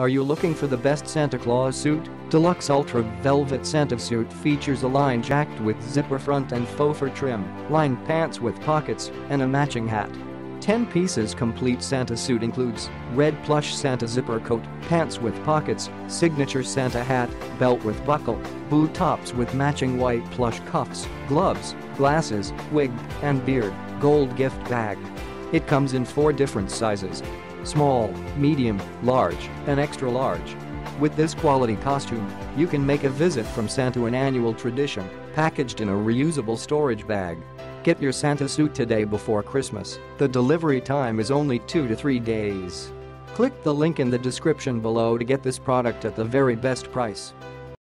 Are you looking for the best Santa Claus suit? Deluxe Ultra Velvet Santa Suit features a line jacket with zipper front and faux fur trim, lined pants with pockets, and a matching hat. 10 pieces complete Santa suit includes red plush Santa zipper coat, pants with pockets, signature Santa hat, belt with buckle, blue tops with matching white plush cuffs, gloves, glasses, wig, and beard, gold gift bag. It comes in 4 different sizes: small, medium, large, and extra large. With this quality costume, you can make a visit from Santa an annual tradition, packaged in a reusable storage bag. Get your Santa suit today before Christmas. The delivery time is only 2 to 3 days. Click the link in the description below to get this product at the very best price.